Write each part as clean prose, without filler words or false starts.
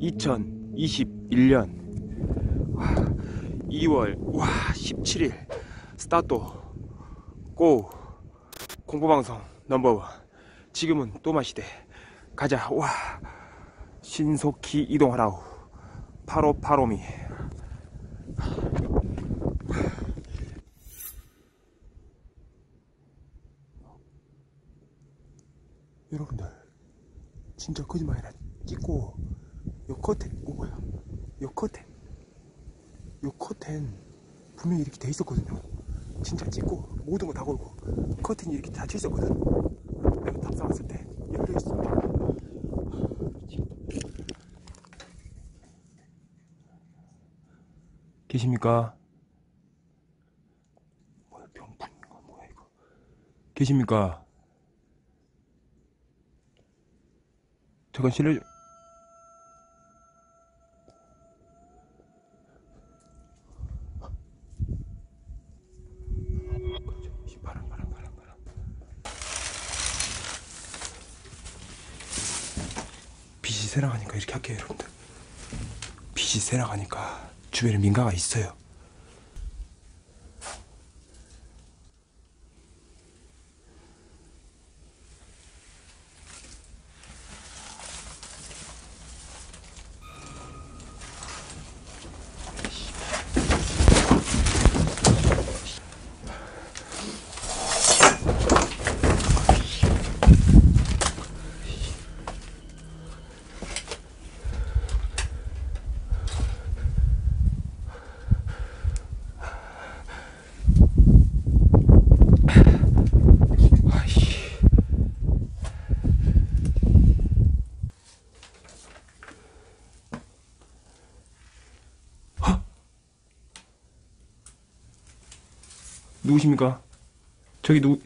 2021년 2월 17일 스타트 고 공포방송 넘버원 지금은 또마시대 가자 와 신속히 이동하라우 파로파로미 여러분들 진짜 거짓말 아니라 찍고 요커텐 오고요. 요커텐 분명히 이렇게 돼 있었거든요. 진짜 찍고 모든 거 다 걸고 커튼이 이렇게 닫혀 있었거든. 내가 답사 왔을 때 열려 있었습니다. 계십니까? 뭐야 병풍인 거 뭐야 이거? 계십니까? 잠깐 실례. 바람. 빛이 세랑하니까 이렇게 할게요, 여러분들. 빛이 세랑하니까 주변에 민가가 있어요. 누구십니까? 저기 누구?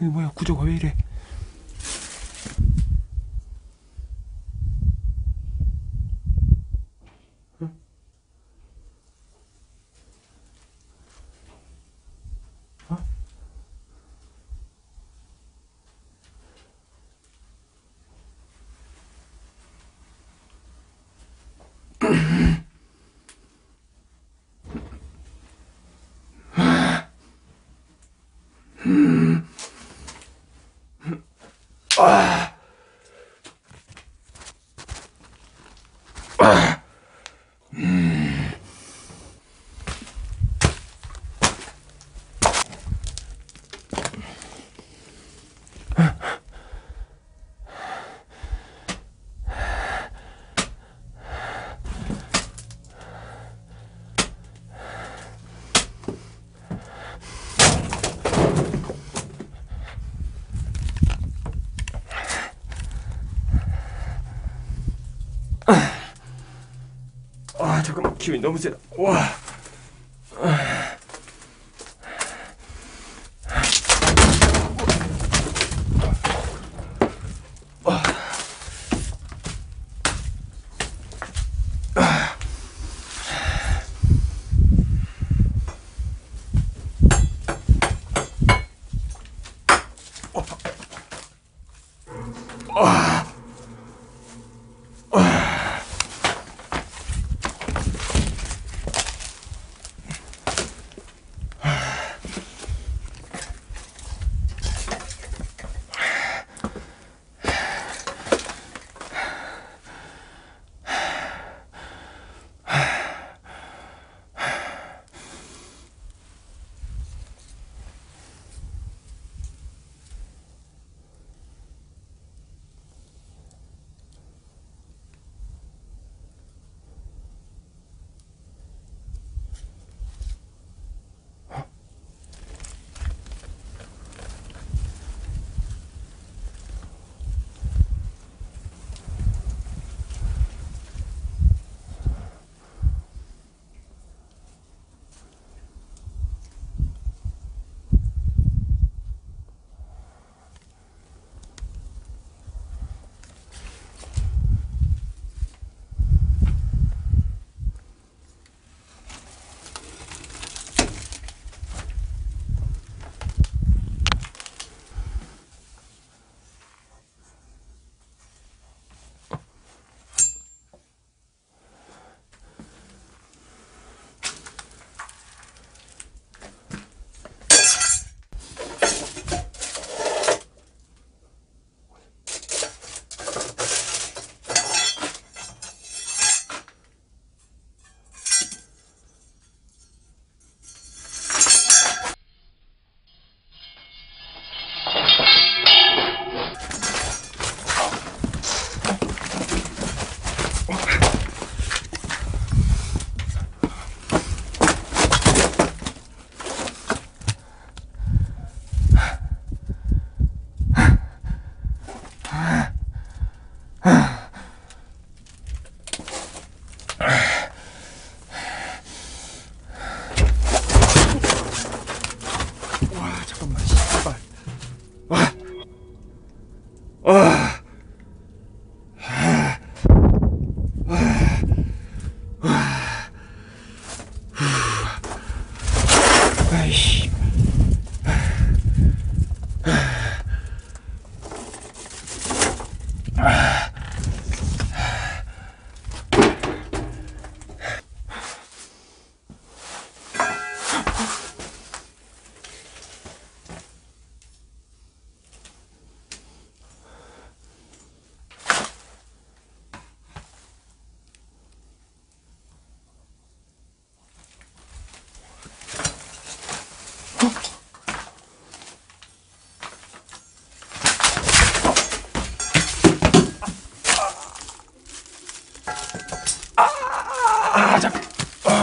이게 뭐야? 구조가 왜 이래? 응? 어? 잠깐만 기운이 너무 세다. 와.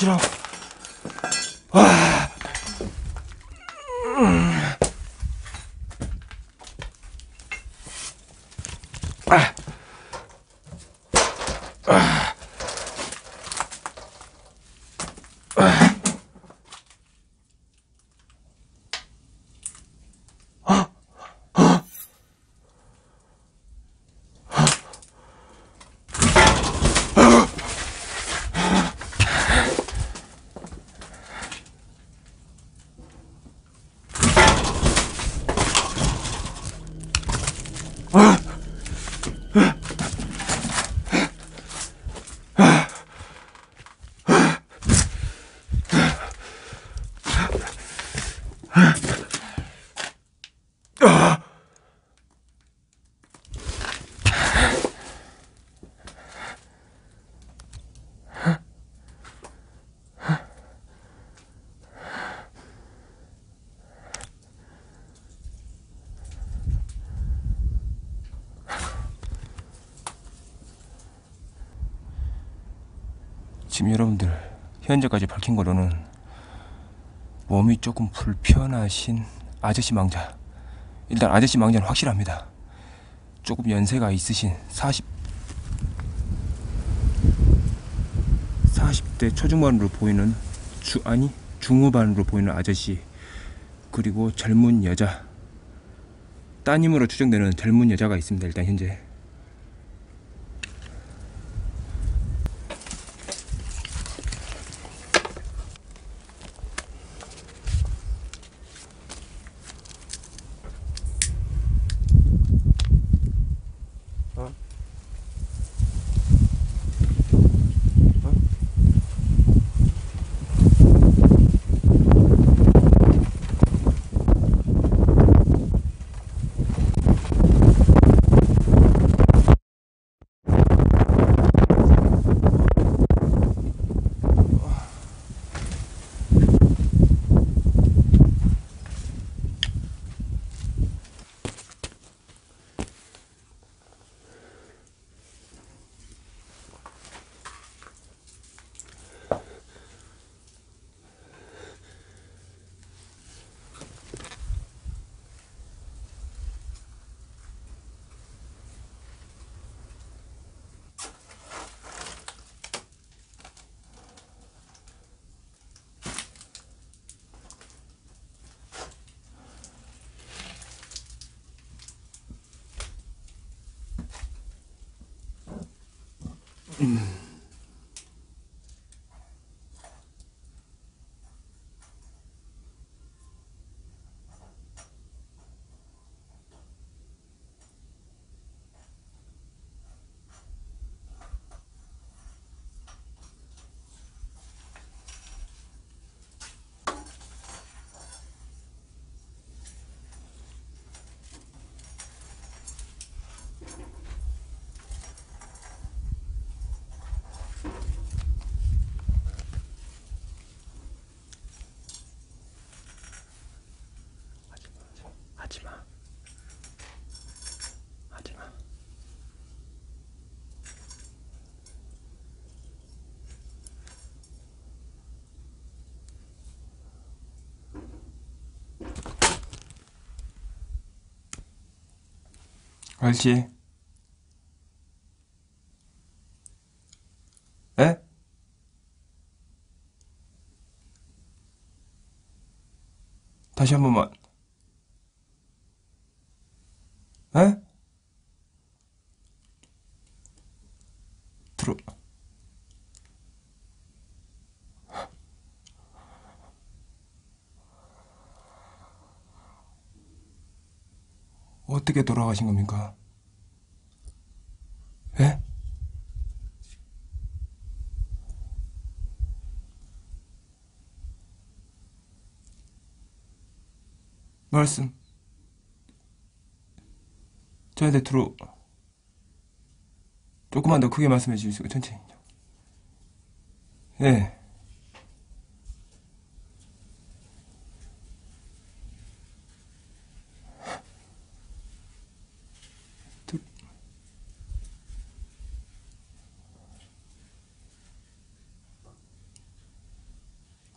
들어. 와. 지금 여러분들 현재까지 밝힌 거로는 몸이 조금 불편하신 아저씨 망자, 일단 아저씨 망자는 확실합니다. 조금 연세가 있으신 40대 초중반으로 보이는 중후반으로 보이는 아저씨, 그리고 젊은 여자, 따님으로 추정되는 젊은 여자가 있습니다. 일단 현재 알지? 에? 다시 한 번만. 에? 어떻게 돌아가신 겁니까? 예? 말씀 저한테 들어 조금만 더 크게 말씀해 주시고 천천히. 예.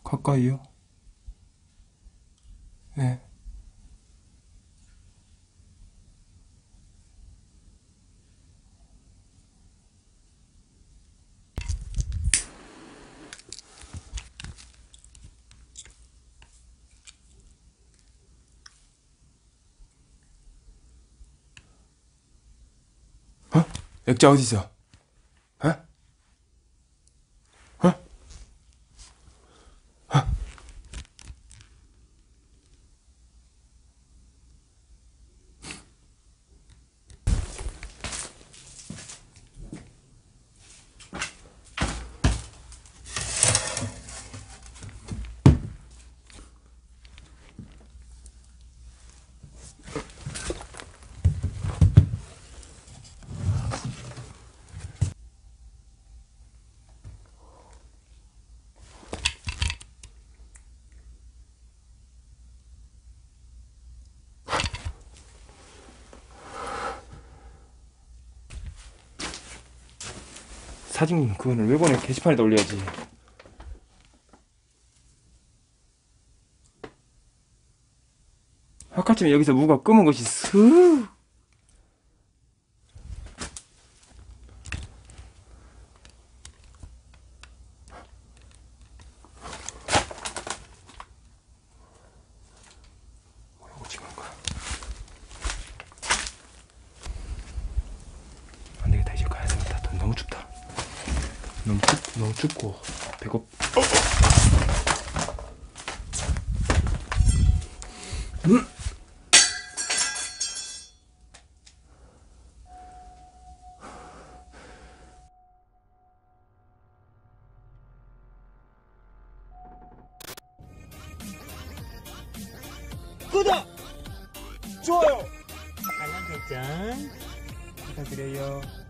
가까이요? 예. 어? 액자 어디 있어? 어? 사진 그거는 왜 보내? 게시판에다 올려야지. 아까쯤에 여기서 무가 검은 것이 슥 너무 춥고 배고프. 구독, 좋아요, 알람 설정 부탁드려요.